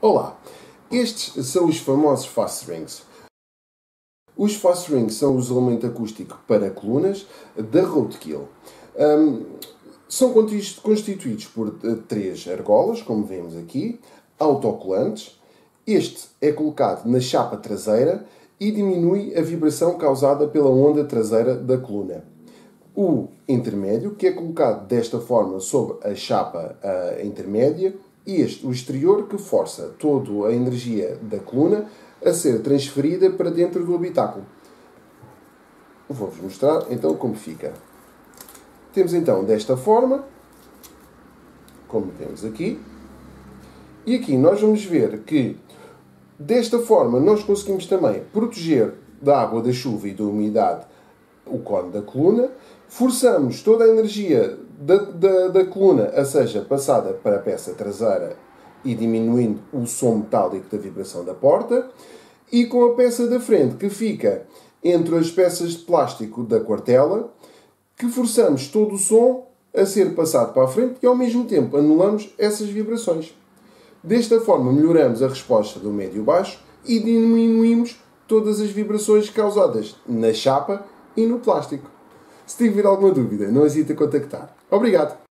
Olá, estes são os famosos Fast Rings. Os Fast Rings são o isolamento acústico para colunas da Roadkill. São constituídos por três argolas, como vemos aqui, autocolantes. Este é colocado na chapa traseira e diminui a vibração causada pela onda traseira da coluna. O intermédio, que é colocado desta forma sobre a chapa intermédia, e este, o exterior, que força toda a energia da coluna a ser transferida para dentro do habitáculo. Vou-vos mostrar então como fica. Temos então desta forma, como temos aqui, e aqui nós vamos ver que desta forma nós conseguimos também proteger da água, da chuva e da umidade o cone da coluna, forçamos toda a energia da coluna a seja passada para a peça traseira e diminuindo o som metálico da vibração da porta, e com a peça da frente, que fica entre as peças de plástico da quartela, que forçamos todo o som a ser passado para a frente e ao mesmo tempo anulamos essas vibrações. Desta forma melhoramos a resposta do médio-baixo e diminuímos todas as vibrações causadas na chapa e no plástico. Se tiver alguma dúvida, não hesite a contactar. Obrigado!